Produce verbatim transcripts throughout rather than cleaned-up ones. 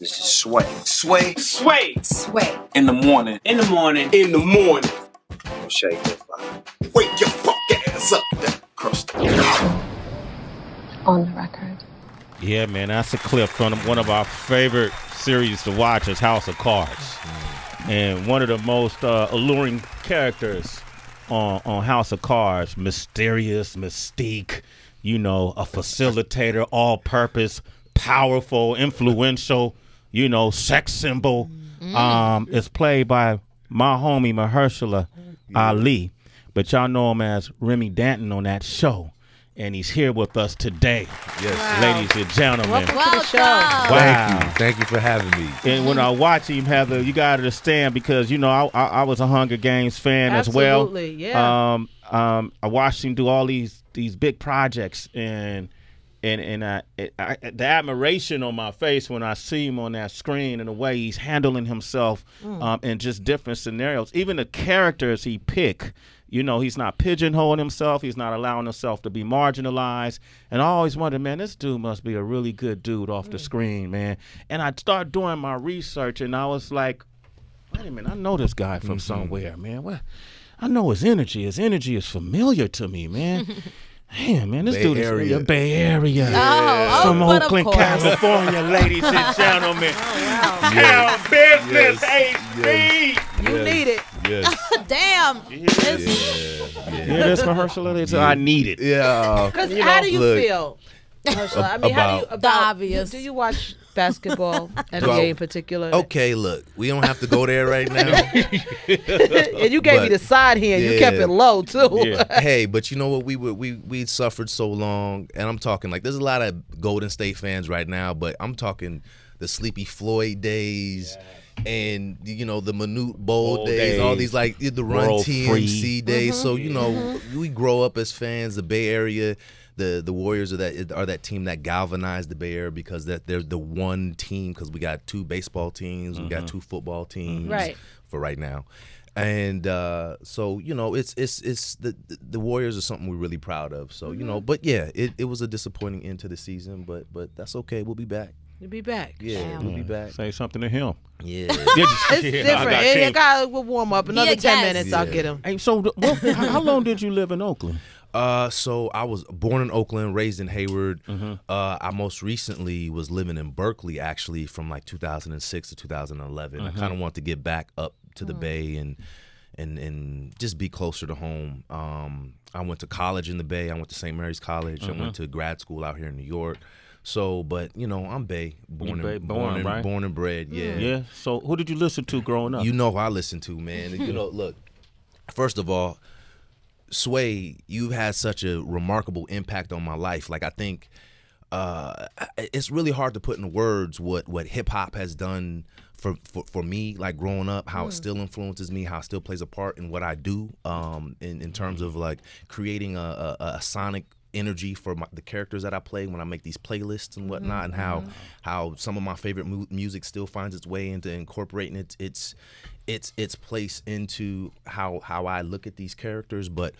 This is Sway. Sway. Sway. Sway. In the morning. In the morning. In the morning. Don't shake that vibe. Wake your fuck ass up, that crust. On the record. Yeah, man, that's a clip from one of our favorite series to watch is House of Cards. And one of the most uh, alluring characters on, on House of Cards, mysterious, mystique, you know, a facilitator, all-purpose, powerful, influential, you know, sex symbol. Mm. Um, it's played by my homie Mahershala Ali, but y'all know him as Remy Danton on that show, and he's here with us today. Yes, wow. Ladies and gentlemen. Welcome to the show. Wow. Thank you, thank you for having me. And when I watch him, Heather, you gotta understand because you know I, I, I was a Hunger Games fan. Absolutely, as well. Absolutely, yeah. Um, um, I watched him do all these these big projects and. And and I, I, the admiration on my face when I see him on that screen and the way he's handling himself mm. um, in just different scenarios. Even the characters he pick, you know, he's not pigeonholing himself. He's not allowing himself to be marginalized. And I always wondered, man, this dude must be a really good dude off mm. the screen, man. And I started doing my research and I was like, wait a minute, I know this guy from mm-hmm. somewhere, man. Well, I know his energy. His energy is familiar to me, man. Damn, man, this Bay dude Area. is in the Bay Area. Yeah. Oh, From oh, Oakland, California, ladies and gentlemen. Oh, wow. Yes. Our business, yes. H B. Yes. You yes. need it. Yes. Damn. Yes. Yeah, yeah. yeah that's Mahershala. Yeah. I need it. Yeah. Because you know, how do you look, feel, Mahershala? I mean, about, how do you, about the obvious. Do you watch basketball, N B A in particular? Okay, look, we don't have to go there right now. And you gave but, me the side hand. Yeah, you kept it low too. Yeah. Hey, but you know what? We were we we suffered so long, and I'm talking like there's a lot of Golden State fans right now, but I'm talking the Sleepy Floyd days. Yeah. And you know the Manute Bowl days, days, all these like the Run T M C days. Mm-hmm. So you know mm-hmm. we grow up as fans. The Bay Area, the the Warriors are that are that team that galvanized the Bay Area because that they're the one team because we got two baseball teams, mm-hmm. we got two football teams, mm-hmm. right? For right now, and uh, so you know it's it's it's the the Warriors are something we're really proud of. So mm-hmm. you know, but yeah, it, it was a disappointing end to the season, but but that's okay. We'll be back. You'll be back. Yeah, yeah, we'll be back. Say something to him. Yeah. It's yeah, different. I got, got we we'll warm up. Another yeah, ten yes. minutes, yeah. I'll get him. Hey, so well, how long did you live in Oakland? Uh, so I was born in Oakland, raised in Hayward. Mm-hmm. uh, I most recently was living in Berkeley, actually, from like two thousand six to two thousand eleven. Mm-hmm. I kind of wanted to get back up to the mm-hmm. Bay and and and just be closer to home. Um, I went to college in the Bay. I went to Saint Mary's College. Mm-hmm. I went to grad school out here in New York. So, but you know, I'm Bay, born, Bay, and, born, born, and, right? born and bred, yeah. Yeah. So, who did you listen to growing up? You know who I listened to, man. You know, look. First of all, Sway, you've had such a remarkable impact on my life. Like, I think uh, it's really hard to put into words what what hip hop has done for for, for me. Like growing up, how mm. it still influences me, how it still plays a part in what I do. Um, in in terms of like creating a a, a sonic energy for my, the characters that I play when I make these playlists and whatnot, and how mm-hmm. how some of my favorite mu music still finds its way into incorporating its its its its place into how how I look at these characters. But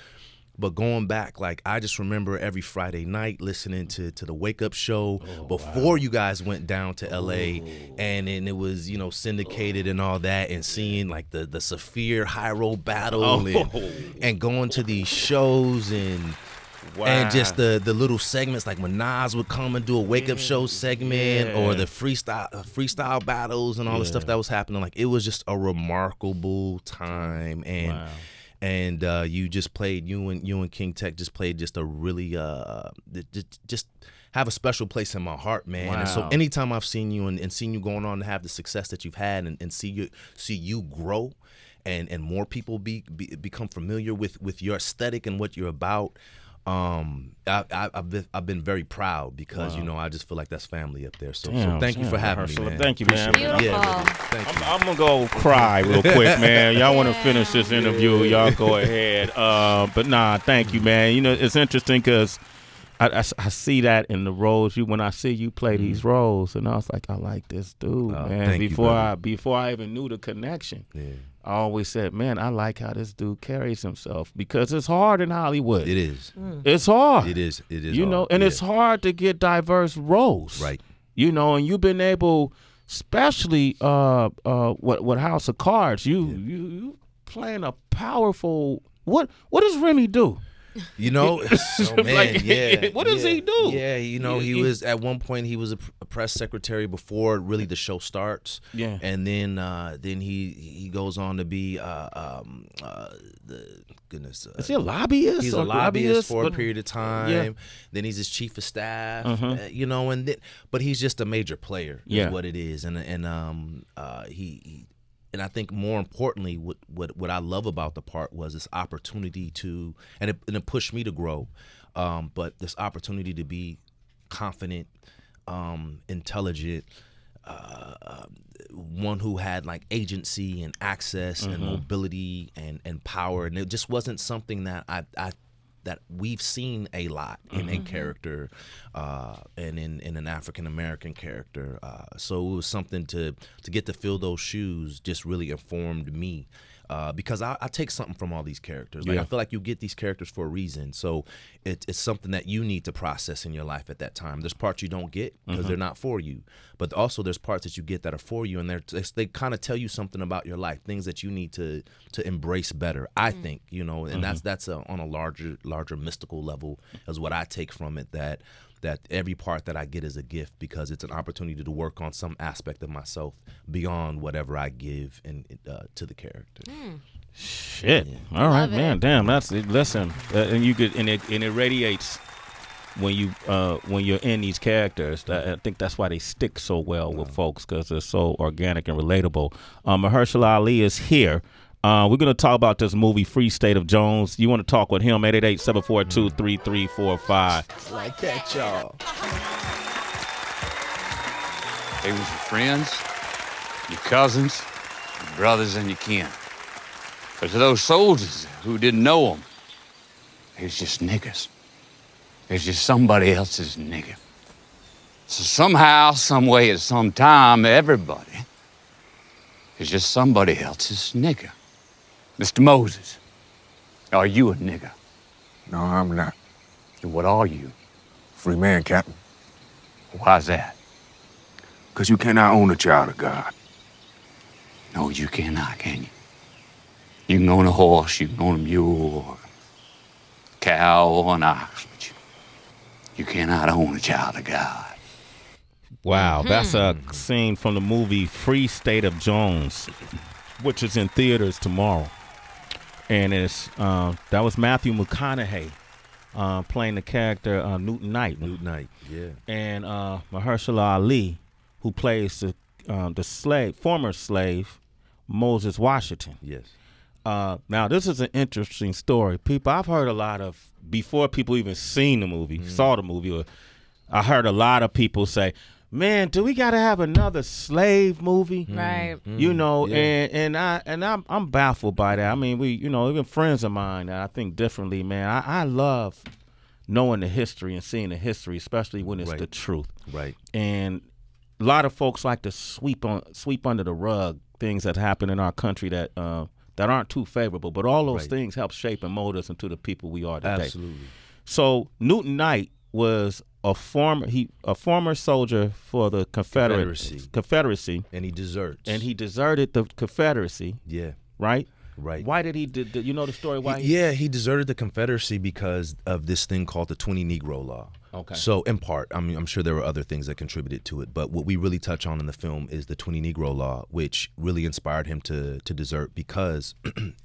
but going back, like I just remember every Friday night listening to to the Wake Up Show oh, before wow. you guys went down to L A, oh. and and it was you know syndicated oh. and all that, and seeing like the the Saphir High Road battle oh. and, and going to these shows and. Wow. And just the the little segments like when Nas would come and do a Wake Up Show segment yeah. or the freestyle freestyle battles and all yeah. the stuff that was happening, like it was just a remarkable time. And wow. and uh, you just played you and you and King Tech just played just a really uh just, just have a special place in my heart, man. Wow. And so anytime I've seen you and, and seen you going on to have the success that you've had and, and see you see you grow. And, and more people be, be become familiar with, with your aesthetic and what you're about. Um, I, I, I've, been, I've been very proud because, wow. you know, I just feel like that's family up there. So, damn, so thank damn, you for having Mahershala. me, man. Thank you, man. Beautiful. Yeah, thank you. I'm, I'm going to go cry real quick, man. Y'all yeah. want to finish this interview, y'all go ahead. Uh, but, nah, thank you, man. You know, it's interesting because I, I, I see that in the roles. You When I see you play mm-hmm. these roles, and I was like, I like this dude, uh, man. Before you, I, before I even knew the connection. Yeah. I always said, man, I like how this dude carries himself because it's hard in Hollywood. It is. Mm. It's hard. It is. It is. You hard. know, and yeah. it's hard to get diverse roles. Right. You know, and you've been able especially uh, uh, what what House of Cards. You yeah. you you playing a powerful. What what does Remy do? You know, oh man, like, yeah. What does yeah, he do? Yeah, you know, he, he was at one point he was a, a press secretary before really the show starts. Yeah, and then uh, then he he goes on to be uh, um, uh, the goodness. Uh, Is he a lobbyist? He's a lobbyist, lobbyist for but, a period of time. Yeah. Then he's his chief of staff. Uh-huh. You know, and then, but he's just a major player. Yeah, is what it is, and and um uh, he. he And I think more importantly, what, what what I love about the part was this opportunity to, and it, and it pushed me to grow, um, but this opportunity to be confident, um, intelligent, uh, one who had like agency and access mm-hmm. and mobility and, and power. And it just wasn't something that I, I that we've seen a lot in mm-hmm. a character uh, and in, in an African-American character. Uh, so it was something to, to get to fill those shoes just really informed me uh, because I, I take something from all these characters. Like yeah. I feel like you get these characters for a reason. So it, it's something that you need to process in your life at that time. There's parts you don't get because mm-hmm. they're not for you, but also there's parts that you get that are for you, and they're, they kind of tell you something about your life, things that you need to to embrace better, I mm-hmm. think, you know, and mm-hmm. that's that's a, on a larger larger mystical level is what I take from it, that that every part that I get is a gift because it's an opportunity to work on some aspect of myself beyond whatever I give in, uh, to the character. Mm. Shit. Yeah. All right, man. Damn, that's it. Listen, uh, and you could, and it, and it radiates when you uh, when you're in these characters. I, I think that's why they stick so well with wow. folks, because they're so organic and relatable. Um, Mahershala Ali is here. Uh, we're going to talk about this movie, Free State of Jones. You want to talk with him, eight eight eight, seven four two, three three four five. Like that, y'all. They was your friends, your cousins, your brothers, and your kin. But to those soldiers who didn't know them, they was just niggas. They was just somebody else's nigga. So somehow, some way, at some time, everybody is just somebody else's nigga. Mister Moses, are you a nigger? No, I'm not. And what are you? Free man, Captain. Why's that? Because you cannot own a child of God. No, you cannot, can you? You can own a horse, you can own a mule, or a cow, or an ox, but you, you cannot own a child of God. Wow, mm-hmm. that's a scene from the movie Free State of Jones, which is in theaters tomorrow. And it's uh, that was Matthew McConaughey uh, playing the character uh, Newton Knight. Newton Knight, yeah. And uh, Mahershala Ali, who plays the uh, the slave, former slave, Moses Washington. Yes. Uh, now this is an interesting story, people. I've heard a lot of before people even seen the movie, mm-hmm. saw the movie. Or I heard a lot of people say, man, do we got to have another slave movie? Right. Mm, you know, yeah. and, and, I, and I'm I'm baffled by that. I mean, we, you know, even friends of mine that I think differently, man, I, I love knowing the history and seeing the history, especially when it's right. the truth. Right. And a lot of folks like to sweep on sweep under the rug things that happen in our country that uh, that aren't too favorable, but all those right. things help shape and mold us into the people we are today. Absolutely. So Newton Knight was a former he a former soldier for the Confederate, Confederacy. Confederacy, and he deserts. And he deserted the Confederacy. Yeah, right, right. Why did he? Did, did you know the story? Why? He, he, yeah, he deserted the Confederacy because of this thing called the twenty Negro Law. Okay. So in part, I mean, I'm sure there were other things that contributed to it, but what we really touch on in the film is the twenty Negro Law, which really inspired him to to desert because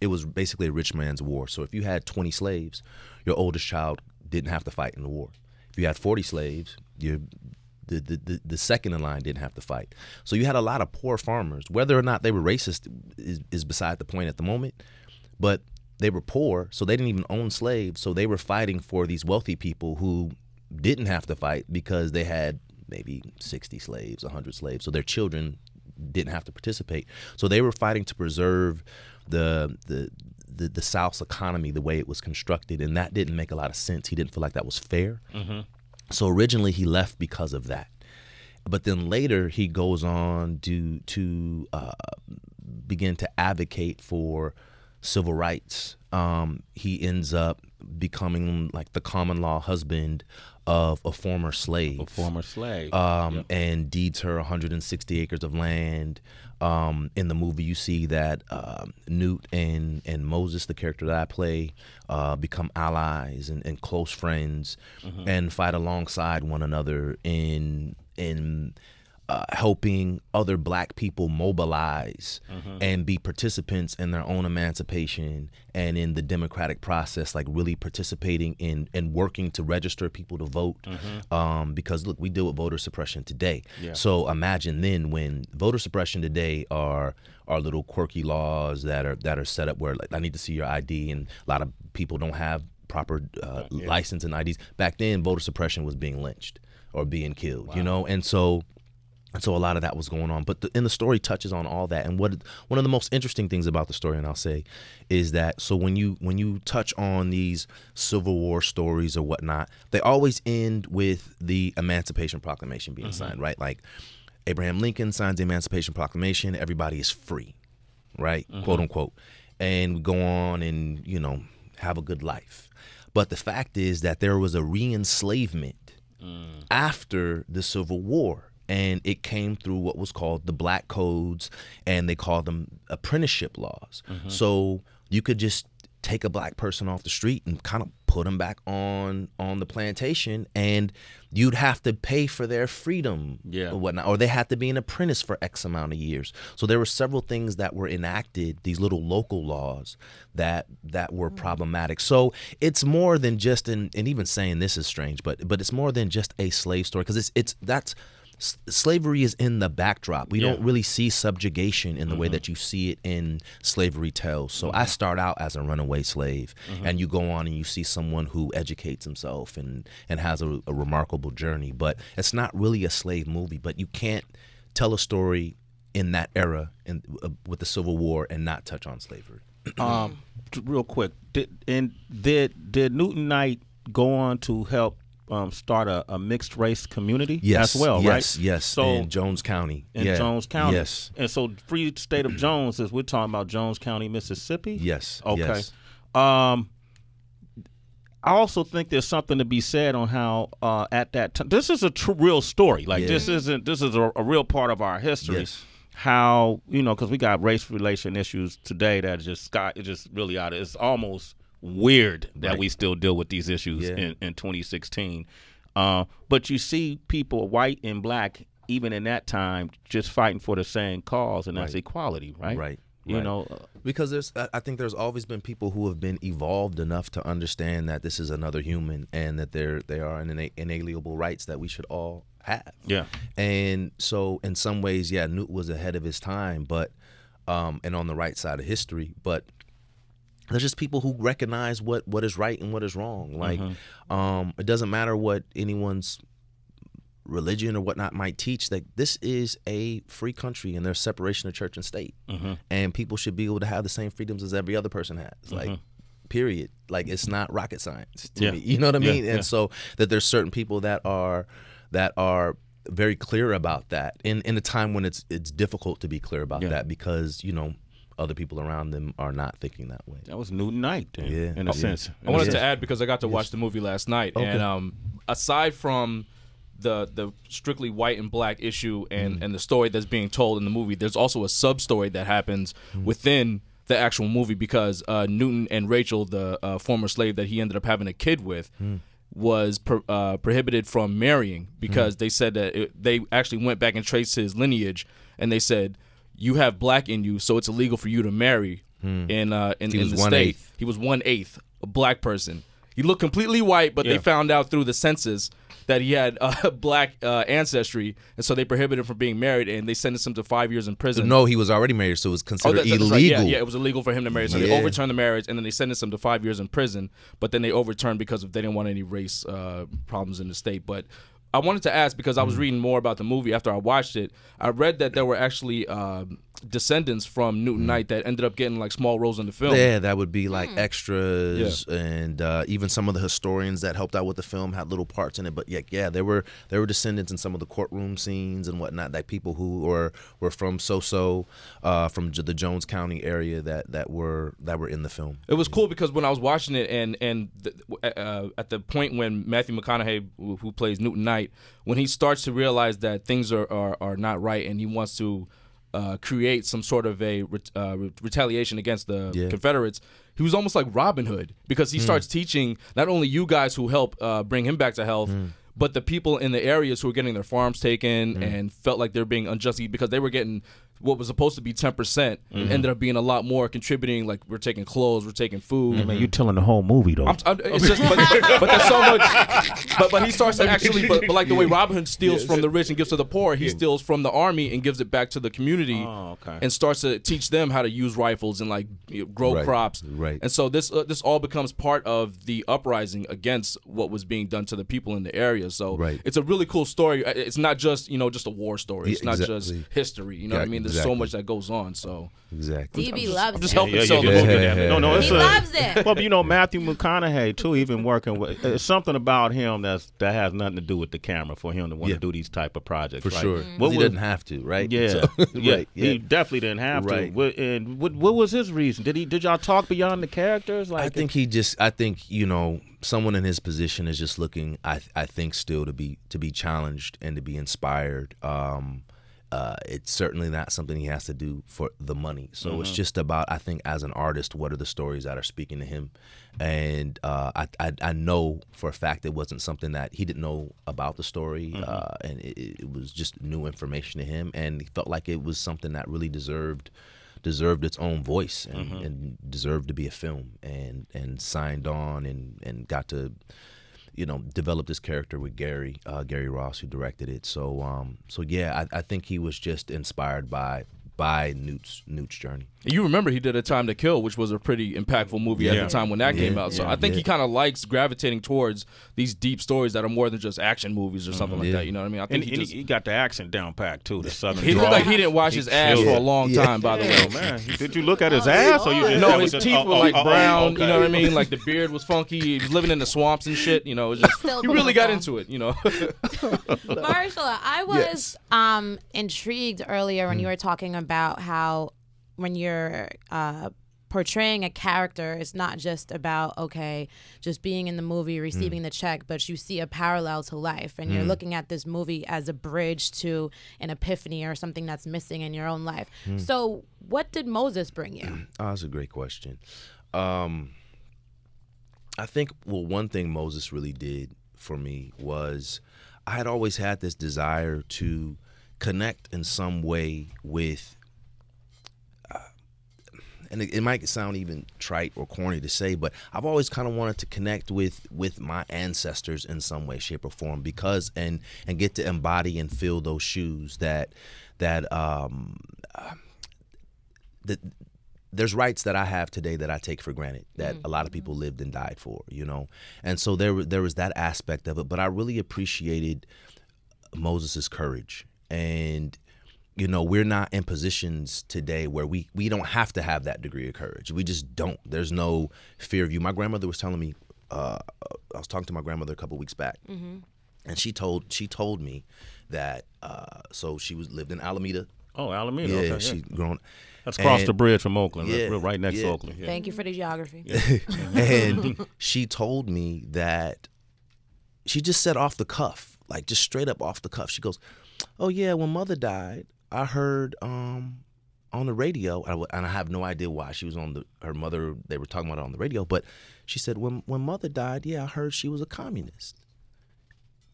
it was basically a rich man's war. So if you had twenty slaves, your oldest child didn't have to fight in the war. If you had forty slaves, you, the, the, the second in line didn't have to fight. So you had a lot of poor farmers. Whether or not they were racist is, is beside the point at the moment, but they were poor, so they didn't even own slaves, so they were fighting for these wealthy people who didn't have to fight because they had maybe sixty slaves, one hundred slaves, so their children didn't have to participate. So they were fighting to preserve the the The, the South's economy, the way it was constructed, and that didn't make a lot of sense. He didn't feel like that was fair. Mm-hmm. So originally he left because of that. But then later he goes on to, to uh, begin to advocate for civil rights. Um, he ends up becoming like the common law husband of a former slave. A former slave. Um, yep. And deeds her one hundred sixty acres of land. Um, in the movie, you see that uh, Newt and, and Moses, the character that I play, uh, become allies and, and close friends, mm-hmm. and fight alongside one another in in uh, helping other black people mobilize, mm-hmm. and be participants in their own emancipation and in the democratic process, like really participating in and working to register people to vote. Mm-hmm. Um, because look, we deal with voter suppression today. Yeah. So imagine then when voter suppression today are are little quirky laws that are that are set up where like I need to see your I D, and a lot of people don't have proper uh, yeah. license and I Ds. Back then, voter suppression was being lynched or being killed, wow. you know, and so. And so a lot of that was going on, but the, and the story touches on all that. And what one of the most interesting things about the story, and I'll say, is that so when you when you touch on these Civil War stories or whatnot, they always end with the Emancipation Proclamation being mm-hmm. signed, right? Like Abraham Lincoln signs the Emancipation Proclamation, everybody is free, right, mm-hmm. quote unquote, and we go on and you know have a good life. But the fact is that there was a re-enslavement mm. after the Civil War. And it came through what was called the Black Codes, and they called them apprenticeship laws. Mm-hmm. So you could just take a black person off the street and kind of put them back on on the plantation, and you'd have to pay for their freedom, yeah. or whatnot, or they had to be an apprentice for X amount of years. So there were several things that were enacted, these little local laws that that were mm-hmm. problematic. So it's more than just an, and even saying this is strange, but but it's more than just a slave story, because it's it's that's. S slavery is in the backdrop. We yeah. don't really see subjugation in the mm-hmm. way that you see it in slavery tales. So mm-hmm. I start out as a runaway slave, mm-hmm. and you go on and you see someone who educates himself and, and has a, a remarkable journey. But it's not really a slave movie, but you can't tell a story in that era in, uh, with the Civil War and not touch on slavery. um, real quick, did, and did, did Newton Knight go on to help Um, start a, a mixed race community yes, as well, yes, right? Yes, yes, so, in Jones County. In yeah, Jones County. Yes. And so Free State of Jones, is we're talking about Jones County, Mississippi? Yes, okay. Yes. Um, I also think there's something to be said on how uh, at that time, this is a tr real story. Like yeah. this isn't, this is a, a real part of our history. Yes. How, you know, because we got race relation issues today that just got, it just really out of, it's almost weird that right. we still deal with these issues yeah. in, in twenty sixteen. Uh, but you see people, white and black, even in that time, just fighting for the same cause, and right. that's equality, right? Right. You right. know, because there's, I think there's always been people who have been evolved enough to understand that this is another human and that there they are an inalienable rights that we should all have. Yeah. And so in some ways, yeah, Newt was ahead of his time, but um, and on the right side of history, but there's just people who recognize what what is right and what is wrong. Like, mm-hmm. um, it doesn't matter what anyone's religion or whatnot might teach. Like, this is a free country, and there's separation of church and state, mm-hmm. and people should be able to have the same freedoms as every other person has. Mm-hmm. Like, period. Like, it's not rocket science to yeah. me. You know what I mean? Yeah, and yeah. so that there's certain people that are that are very clear about that in in a time when it's it's difficult to be clear about yeah. that, because you know. Other people around them are not thinking that way. That was Newton Knight, then, yeah. in a oh, sense. Yeah. I wanted yeah. to add, because I got to watch yes. the movie last night, okay. and um, aside from the the strictly white and black issue and, mm. and the story that's being told in the movie, there's also a sub-story that happens mm. within the actual movie, because uh, Newton and Rachel, the uh, former slave that he ended up having a kid with, mm. was pro uh, prohibited from marrying, because mm. they said that it, they actually went back and traced his lineage, and they said, you have black in you, so it's illegal for you to marry hmm. in uh, in, in the state. He was one eighth a black person. He looked completely white, but yeah. they found out through the census that he had uh, black uh, ancestry, and so they prohibited him from being married, and they sentenced him to five years in prison. No, he was already married, so it was considered oh, that, illegal. Right. Yeah, yeah, it was illegal for him to marry, so yeah. they overturned the marriage, and then they sentenced him to five years in prison. But then they overturned because of, they didn't want any race uh, problems in the state, but. I wanted to ask, because I was reading more about the movie after I watched it. I read that there were actually uh, descendants from Newton Knight that ended up getting like small roles in the film. Yeah, that would be like extras, yeah. and uh, even some of the historians that helped out with the film had little parts in it. But yeah, yeah, there were there were descendants in some of the courtroom scenes and whatnot, like people who were were from so-so, uh, from the Jones County area that that were that were in the film. It was cool because when I was watching it, and and the, uh, at the point when Matthew McConaughey, who, who plays Newton Knight, when he starts to realize that things are are, are not right, and he wants to Uh, create some sort of a re uh, re retaliation against the yeah. Confederates. He was almost like Robin Hood because he mm. starts teaching not only you guys who help uh, bring him back to health, mm. but the people in the areas who are getting their farms taken mm. and felt like they're being unjustly, because they were getting what was supposed to be ten percent mm-hmm. and ended up being a lot more, contributing, like we're taking clothes, we're taking food. I mean, you're telling the whole movie though. I'm, I'm, it's just, but, but there's so much, but, but he starts to actually, but, but like the way Robin Hood steals yeah, from the rich and gives to the poor, he yeah. steals from the army and gives it back to the community oh, okay. and starts to teach them how to use rifles and like grow right, crops. Right. And so this, uh, this all becomes part of the uprising against what was being done to the people in the area. So right. it's a really cool story. It's not just, you know, just a war story. It's yeah, exactly. not just history, you know yeah, what I mean? There's exactly. so much that goes on, so. Exactly. D B just, loves I'm just it. Helping yeah, yeah, yeah, yeah, yeah, yeah. No, no, it's he a, loves it. Well, you know, Matthew McConaughey, too, even working with, there's something about him that's, that has nothing to do with the camera for him to want yeah. to do these type of projects. For right? sure. Mm-hmm. What he was, didn't have to, right? Yeah. So, yeah, right, yeah. He definitely didn't have right. to. What, and what, what was his reason? Did he? Did y'all talk beyond the characters? Like I think it, he just, I think, you know, someone in his position is just looking, I, I think, still to be, to be challenged and to be inspired. Um, Uh, it's certainly not something he has to do for the money. So mm-hmm. it's just about, I think, as an artist, what are the stories that are speaking to him? And uh, I, I, I know for a fact it wasn't something that he didn't know about the story. Mm-hmm. uh, and it, it was just new information to him. And he felt like it was something that really deserved deserved its own voice and, mm-hmm. and deserved to be a film, and, and signed on and, and got to... you know, developed this character with Gary, uh, Gary Ross, who directed it. So, um, so yeah, I, I think he was just inspired by by Newt's Newt's journey. You remember he did A Time to Kill, which was a pretty impactful movie yeah. at the time when that yeah, came out. So yeah, I think yeah. he kind of likes gravitating towards these deep stories that are more than just action movies or something mm-hmm. like yeah. that. You know what I mean? I think and, he, and just, he got the accent down packed too. The Southern he looked like he didn't wash his ass yeah. for a long yeah. time. By the way, oh, man, did you look at his ass? Or you just, no, his just, teeth oh, were like oh, brown. Oh, okay. You know what I mean? Like the beard was funky. He was living in the swamps and shit. You know, it was just, he really got into it. You know, Mahershala, I was yes. um, intrigued earlier when mm. you were talking about how, when you're uh, portraying a character, it's not just about, okay, just being in the movie, receiving mm. the check, but you see a parallel to life, and mm. you're looking at this movie as a bridge to an epiphany or something that's missing in your own life. Mm. So what did Moses bring you? Oh, that's a great question. Um, I think, well, one thing Moses really did for me was I had always had this desire to connect in some way with, and it, it might sound even trite or corny to say, but I've always kind of wanted to connect with with my ancestors in some way, shape, or form, because and and get to embody and fill those shoes that that um that there's rights that I have today that I take for granted, that mm-hmm. a lot of people lived and died for, you know. And so there there was that aspect of it, but I really appreciated Moses's courage. And you know, we're not in positions today where we, we don't have to have that degree of courage. We just don't. There's no fear of you. My grandmother was telling me, uh, I was talking to my grandmother a couple weeks back, mm-hmm. and she told she told me that, uh, so she was lived in Alameda. Oh, Alameda. Yeah, okay, yeah. She's grown. That's across and, the bridge from Oakland, yeah, right, right next yeah. to Oakland. Yeah. Thank you for the geography. And she told me that, she just said off the cuff, like just straight up off the cuff, she goes, oh yeah, when mother died, I heard um, on the radio, and I have no idea why she was on the, her mother, they were talking about it on the radio, but she said, when when mother died, yeah, I heard she was a communist.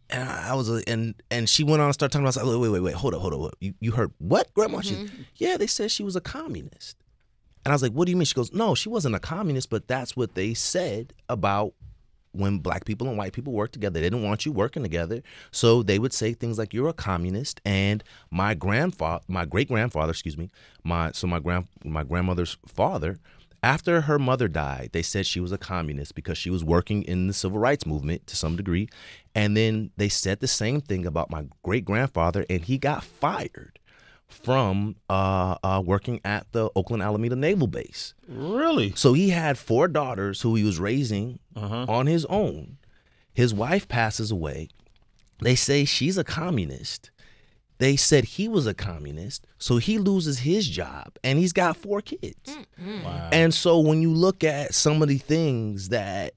And I, I was, a, and and she went on and started talking about, I was like, wait, wait, wait, hold up, hold up, you, you heard what, grandma? Mm-hmm. She, yeah, they said she was a communist. And I was like, what do you mean? She goes, no, she wasn't a communist, but that's what they said about when black people and white people worked together. They didn't want you working together, so they would say things like, "You're a communist." And my grandfather, my great grandfather, excuse me, my so my grand my grandmother's father, after her mother died, they said she was a communist because she was working in the civil rights movement to some degree, and then they said the same thing about my great grandfather, and he got fired from uh, uh, working at the Oakland Alameda Naval Base. Really? So he had four daughters who he was raising uh-huh. on his own. His wife passes away. They say she's a communist. They said he was a communist, so he loses his job, and he's got four kids. Mm-hmm. Wow. And so when you look at some of the things that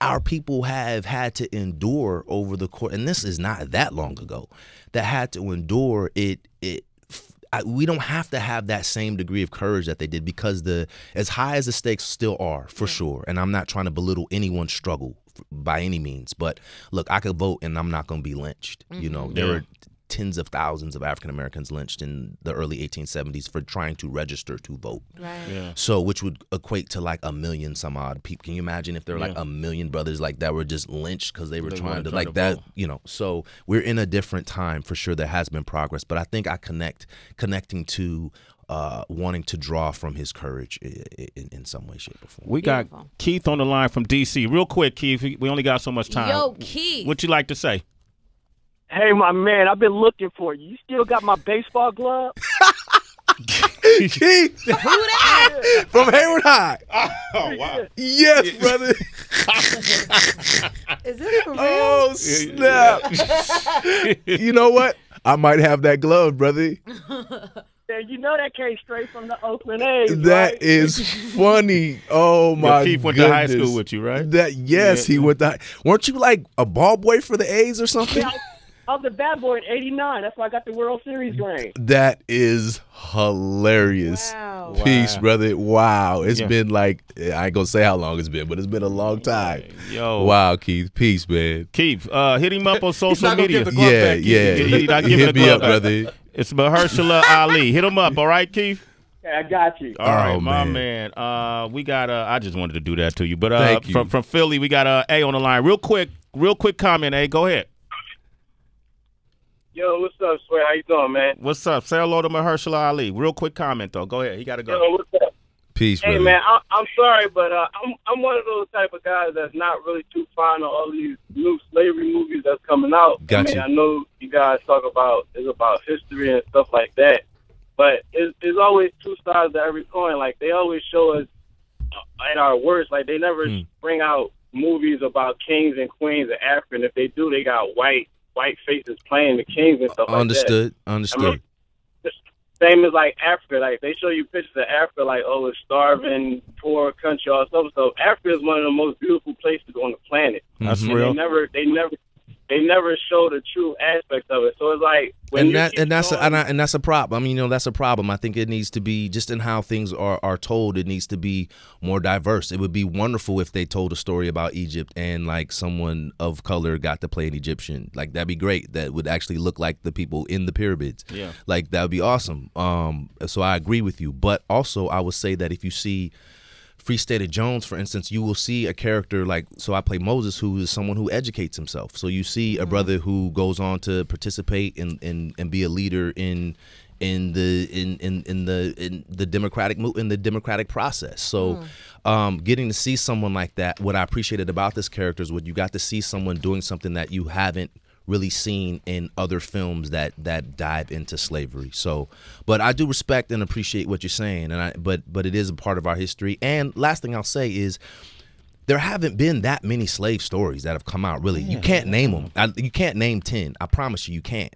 our people have had to endure over the course, and this is not that long ago, that had to endure it, it I, we don't have to have that same degree of courage that they did, because the as high as the stakes still are, for sure, and I'm not trying to belittle anyone's struggle by any means, but look, I could vote and I'm not going to be lynched. Mm-hmm. You know, there yeah. are tens of thousands of African Americans lynched in the early eighteen seventies for trying to register to vote. Right. Yeah. So, which would equate to like a million some odd people. Can you imagine if there were yeah. like a million brothers like that were just lynched because they were they trying to, try like to that, vote. You know, so we're in a different time for sure. There has been progress, but I think I connect, connecting to uh, wanting to draw from his courage in, in, in some way, shape, or form. We Beautiful. got Keith on the line from D C Real quick, Keith, we only got so much time. Yo, Keith. What you like to say? Hey, my man, I've been looking for you. You still got my baseball glove? Keith. Who that? From Hayward High. Oh, wow. Yes, yeah. brother. Is this for real? Oh, snap. You know what? I might have that glove, brother. Yeah, you know that came straight from the Oakland A's. That right? is funny. Oh my god. Keith went goodness. to high school with you, right? That yes, yeah. he went to high. Weren't you like a ball boy for the A's or something? Yeah. I was a bad boy in eighty-nine. That's why I got the World Series ring. That is hilarious. Wow. Peace, wow. brother. Wow. It's yeah. been like, I ain't going to say how long it's been, but it's been a long time. Yo. Wow, Keith. Peace, man. Keith, uh, hit him up on social media. Yeah, yeah. Hit me up, brother. It's Mahershala Ali. Hit him up, all right, Keith? Yeah, I got you. All right, oh, my man. man. Uh, we got, uh, I just wanted to do that to you. But uh, Thank you. From, from Philly, we got uh, A on the line. Real quick, real quick comment, A. Go ahead. Yo, what's up, Sway? How you doing, man? What's up? Say hello to Mahershala Ali. Real quick comment, though. Go ahead. He got to go. Yo, what's up? Peace, Hey, brother. man, I, I'm sorry, but uh, I'm I'm one of those type of guys that's not really too fond of all these new slavery movies that's coming out. Gotcha. I mean, I know you guys talk about, it's about history and stuff like that, but it's, it's always two sides to every coin. Like, they always show us at our worst. Like, they never mm. bring out movies about kings and queens of Africa, and if they do, they got white. White faces playing the kings and stuff understood, like that. Understood, understood. I mean, same as like Africa, like they show you pictures of Africa, like oh, it's starving, poor country, all stuff. So Africa is one of the most beautiful places on the planet. That's and real. They never, they never, they never show the true aspects of it. So it's like when and that, and that's going, a, and, I, and that's a problem. I mean, you know, that's a problem. I think it needs to be just in how things are are told. It needs to be more diverse. It would be wonderful if they told a story about Egypt and like someone of color got to play an Egyptian. Like that'd be great. That would actually look like the people in the pyramids. Yeah, like that would be awesome. Um, so I agree with you, but also I would say that if you see Free State of Jones, for instance, you will see a character like, so I play Moses, who is someone who educates himself. So you see a brother who goes on to participate and and, and be a leader in in the in, in, in the in the democratic in the democratic process. So mm. um, getting to see someone like that, what I appreciated about this character is what you got to see someone doing something that you haven't really seen in other films that that dive into slavery. So, but I do respect and appreciate what you're saying, and I but but it is a part of our history. And last thing I'll say is there haven't been that many slave stories that have come out, really. Yeah. You can't name them. I, you can't name ten. I promise you, you can't.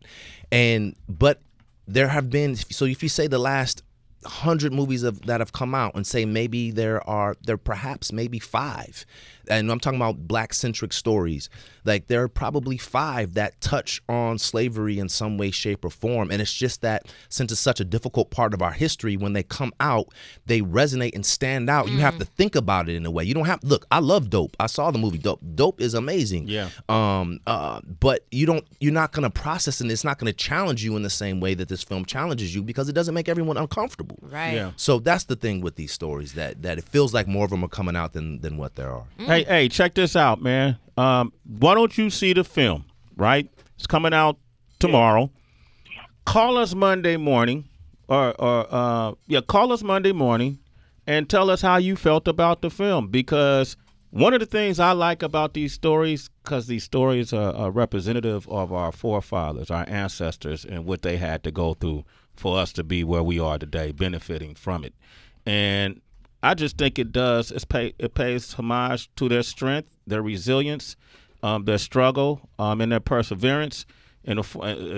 And but there have been, so if you say the last hundred movies of, that have come out and say maybe there are there perhaps maybe five, and I'm talking about black centric stories, like there are probably five that touch on slavery in some way, shape, or form. And it's just that since it's such a difficult part of our history, when they come out, they resonate and stand out. Mm. You have to think about it in a way. You don't have look. I love Dope. I saw the movie Dope. Dope is amazing. Yeah. Um. Uh. But you don't. You're not gonna process, and it's not gonna challenge you in the same way that this film challenges you, because it doesn't make everyone uncomfortable. Right. Yeah. So that's the thing with these stories, that that it feels like more of them are coming out than than what there are. Mm. Hey, hey, check this out, man. Um, why don't you see the film? Right, it's coming out tomorrow. Yeah. Call us Monday morning, or or uh, yeah, call us Monday morning, and tell us how you felt about the film, because One of the things I like about these stories, because these stories are, are representative of our forefathers, our ancestors, and what they had to go through for us to be where we are today, benefiting from it. And I just think it does, it's pay, it pays homage to their strength, their resilience, um, their struggle, um, and their perseverance, and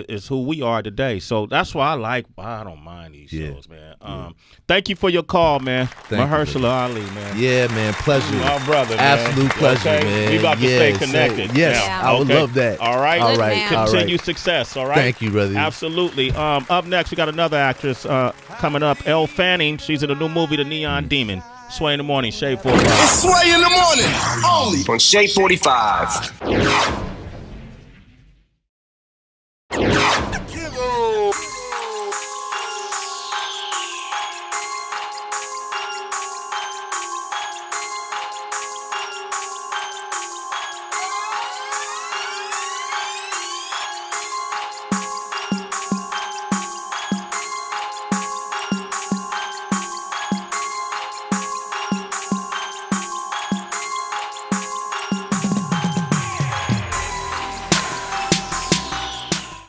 it's who we are today. So that's why I like, I don't mind these yeah. shows, man. Um, yeah. Thank you for your call, man. Thank Mahershala Ali, man. Yeah, man, pleasure. My brother, man. Absolute pleasure, okay? man. We about to yes. stay connected. Yes, yeah. I okay. would love that. All right, all right. Continue all right. success, all right? Thank you, brother. Absolutely. Um, up next, we got another actress uh, coming up, Elle Fanning. She's in a new movie, The Neon Demon. Sway in the Morning, Shade forty-five. It's Sway in the Morning, only on Shade forty-five.